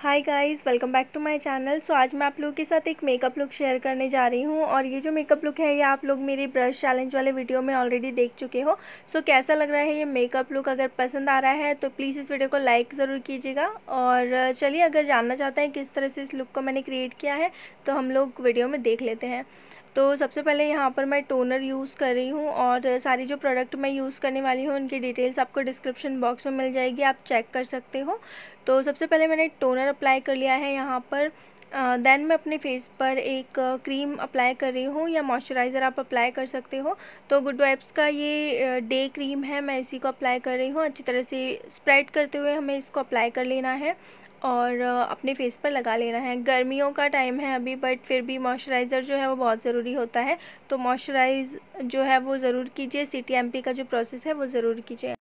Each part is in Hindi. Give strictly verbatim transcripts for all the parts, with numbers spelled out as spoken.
Hi guys, welcome back to my channel. So आज मैं आप लोगों के साथ एक मेकअप लुक शेयर करने जा रही हूँ और ये जो मेकअप लुक है ये आप लोग मेरे ब्रश चैलेंज वाले वीडियो में ऑलरेडी देख चुके हो। सो so, कैसा लग रहा है ये मेकअप लुक? अगर पसंद आ रहा है तो प्लीज़ इस वीडियो को लाइक ज़रूर कीजिएगा। और चलिए, अगर जानना चाहते हैं किस तरह से इस लुक को मैंने क्रिएट किया है तो हम लोग वीडियो में देख लेते हैं। तो सबसे पहले यहाँ पर मैं टोनर यूज़ कर रही हूँ और सारी जो प्रोडक्ट मैं यूज़ करने वाली हूँ उनकी डिटेल्स आपको डिस्क्रिप्शन बॉक्स में मिल जाएगी, आप चेक कर सकते हो। तो सबसे पहले मैंने टोनर अप्लाई कर लिया है यहाँ पर। देन मैं अपने फेस पर एक क्रीम अप्लाई कर रही हूँ या मॉइस्चराइज़र आप अप्लाई कर सकते हो। तो गुडवाइब्स का ये डे क्रीम है, मैं इसी को अप्लाई कर रही हूँ। अच्छी तरह से स्प्रेड करते हुए हमें इसको अप्लाई कर लेना है और अपने फेस पर लगा लेना है। गर्मियों का टाइम है अभी, बट फिर भी मॉइस्चराइज़र जो है वो बहुत ज़रूरी होता है, तो मॉइस्चराइज जो है वो ज़रूर कीजिए। सी टी एम पी का जो प्रोसेस है वो ज़रूर कीजिए।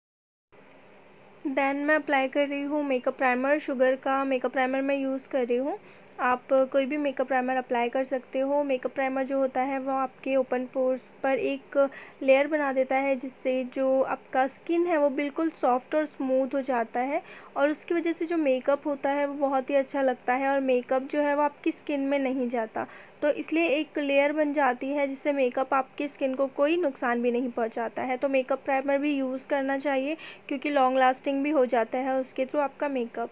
देन मैं अप्लाई कर रही हूँ मेकअप प्राइमर। शुगर का मेकअप प्राइमर मैं यूज़ कर रही हूँ, आप कोई भी मेकअप प्राइमर अप्लाई कर सकते हो। मेकअप प्राइमर जो होता है वो आपके ओपन पोर्स पर एक लेयर बना देता है जिससे जो आपका स्किन है वो बिल्कुल सॉफ्ट और स्मूथ हो जाता है और उसकी वजह से जो मेकअप होता है वो बहुत ही अच्छा लगता है और मेकअप जो है वो आपकी स्किन में नहीं जाता। तो इसलिए एक लेयर बन जाती है जिससे मेकअप आपकी स्किन को कोई नुकसान भी नहीं पहुंचाता है। तो मेकअप प्राइमर भी यूज़ करना चाहिए क्योंकि लॉन्ग लास्टिंग भी हो जाता है उसके थ्रू आपका मेकअप।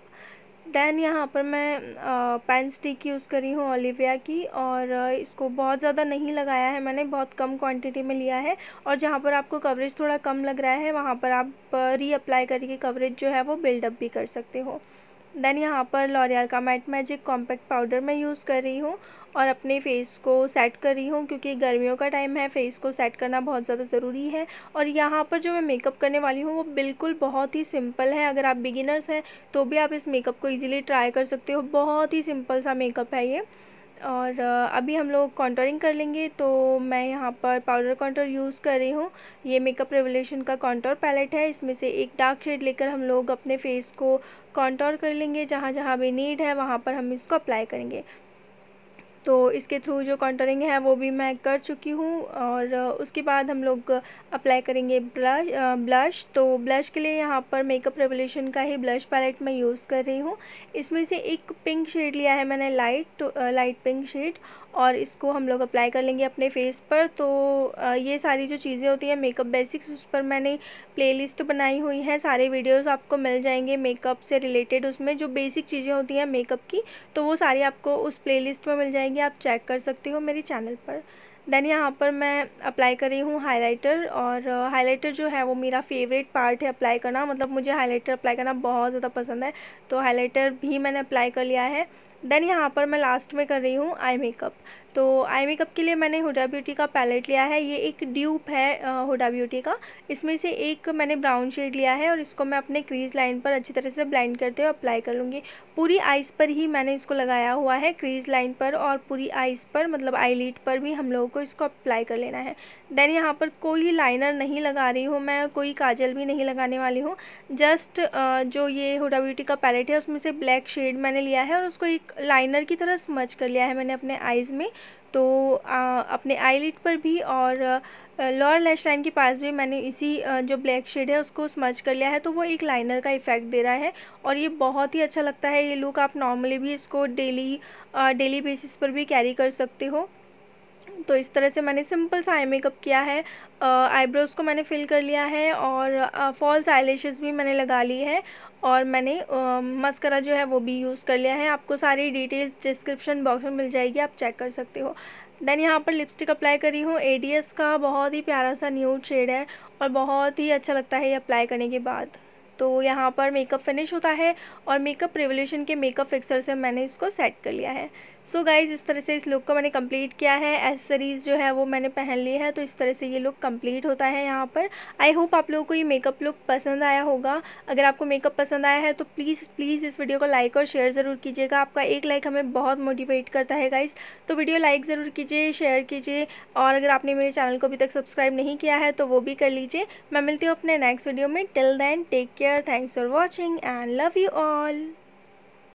देन यहाँ पर मैं आ, पैन स्टिक यूज़ करी हूँ ओलिविया की और इसको बहुत ज़्यादा नहीं लगाया है मैंने, बहुत कम क्वांटिटी में लिया है। और जहाँ पर आपको कवरेज थोड़ा कम लग रहा है वहाँ पर आप रीअप्लाई करके कवरेज जो है वो बिल्डअप भी कर सकते हो। देन यहाँ पर लॉरियल का मैट मैजिक कॉम्पैक्ट पाउडर मैं यूज़ कर रही हूँ और अपने फेस को सेट कर रही हूँ क्योंकि गर्मियों का टाइम है, फेस को सेट करना बहुत ज़्यादा ज़रूरी है। और यहाँ पर जो मैं मेकअप करने वाली हूँ वो बिल्कुल बहुत ही सिंपल है। अगर आप बिगिनर्स हैं तो भी आप इस मेकअप को इजीली ट्राई कर सकते हो, बहुत ही सिंपल सा मेकअप है ये। और अभी हम लोग कॉन्टोरिंग कर लेंगे, तो मैं यहाँ पर पाउडर कॉन्टोर यूज़ कर रही हूँ। ये मेकअप रेवोल्यूशन का कॉन्टोर पैलेट है, इसमें से एक डार्क शेड लेकर हम लोग अपने फेस को कॉन्टोर कर लेंगे। जहाँ जहाँ भी नीड है वहाँ पर हम इसको अप्लाई करेंगे। तो इसके थ्रू जो कॉन्टोरिंग है वो भी मैं कर चुकी हूँ और उसके बाद हम लोग अप्लाई करेंगे ब्लश। ब्लश तो ब्लश के लिए यहाँ पर मेकअप रेवोल्यूशन का ही ब्लश पैलेट मैं यूज़ कर रही हूँ। इसमें से एक पिंक शेड लिया है मैंने, लाइट लाइट पिंक शेड, और इसको हम लोग अप्लाई कर लेंगे अपने फेस पर। तो ये सारी जो चीज़ें होती हैं मेकअप बेसिक्स, उस पर मैंने प्लेलिस्ट बनाई हुई है, सारे वीडियोस आपको मिल जाएंगे मेकअप से रिलेटेड। उसमें जो बेसिक चीज़ें होती हैं मेकअप की तो वो सारी आपको उस प्लेलिस्ट में मिल जाएंगी, आप चेक कर सकते हो मेरे चैनल पर। देन यहाँ पर मैं अप्लाई कर रही हूँ हाइलाइटर, और हाइलाइटर जो है वो मेरा फेवरेट पार्ट है अप्लाई करना, मतलब मुझे हाइलाइटर अप्लाई करना बहुत ज़्यादा पसंद है। तो हाइलाइटर भी मैंने अप्लाई कर लिया है। देन यहाँ पर मैं लास्ट में कर रही हूँ आई मेकअप। तो आई मेकअप के लिए मैंने हुडा ब्यूटी का पैलेट लिया है, ये एक ड्यूप है हुडा ब्यूटी का। इसमें से एक मैंने ब्राउन शेड लिया है और इसको मैं अपने क्रीज लाइन पर अच्छी तरह से ब्लेंड करते हुए अप्लाई कर लूँगी। पूरी आइज़ पर ही मैंने इसको लगाया हुआ है, क्रीज लाइन पर और पूरी आइज़ पर, मतलब आई लिड पर भी हम लोगों को इसको अप्लाई कर लेना है। देन यहाँ पर कोई लाइनर नहीं लगा रही हूँ मैं, कोई काजल भी नहीं लगाने वाली हूँ। जस्ट जो ये हुडा ब्यूटी का पैलेट है उसमें से ब्लैक शेड मैंने लिया है और उसको एक लाइनर की तरह स्मज कर लिया है मैंने अपने आइज़ में। तो आ, अपने आईलिड पर भी और लोअर लैश लाइन के पास भी मैंने इसी आ, जो ब्लैक शेड है उसको स्मज कर लिया है, तो वो एक लाइनर का इफ़ेक्ट दे रहा है और ये बहुत ही अच्छा लगता है। ये लुक आप नॉर्मली भी इसको डेली डेली बेसिस पर भी कैरी कर सकते हो। तो इस तरह से मैंने सिंपल सा आई मेकअप किया है। आईब्रोज़ को मैंने फिल कर लिया है और फॉल्स आईलैशेस भी मैंने लगा ली है और मैंने मस्करा जो है वो भी यूज़ कर लिया है। आपको सारी डिटेल्स डिस्क्रिप्शन बॉक्स में मिल जाएगी, आप चेक कर सकते हो। देन यहाँ पर लिपस्टिक अप्लाई करी हूँ, एडीएस का बहुत ही प्यारा सा न्यूड शेड है और बहुत ही अच्छा लगता है ये अप्लाई करने के बाद। तो यहाँ पर मेकअप फिनिश होता है और मेकअप रेवोल्यूशन के मेकअप फिक्सर से मैंने इसको सेट कर लिया है। सो so गाइज़, इस तरह से इस लुक को मैंने कंप्लीट किया है। एसेसरीज़ जो है वो मैंने पहन ली है, तो इस तरह से ये लुक कंप्लीट होता है यहाँ पर। आई होप आप लोगों को ये मेकअप लुक पसंद आया होगा। अगर आपको मेकअप पसंद आया है तो प्लीज़ प्लीज़ इस वीडियो को लाइक और शेयर ज़रूर कीजिएगा, आपका एक लाइक हमें बहुत मोटिवेट करता है गाइज़। तो वीडियो लाइक ज़रूर कीजिए, शेयर कीजिए और अगर आपने मेरे चैनल को अभी तक सब्सक्राइब नहीं किया है तो वो भी कर लीजिए। मैं मिलती हूँ अपने नेक्स्ट वीडियो में। Till then take care, thanks for watching and love you all.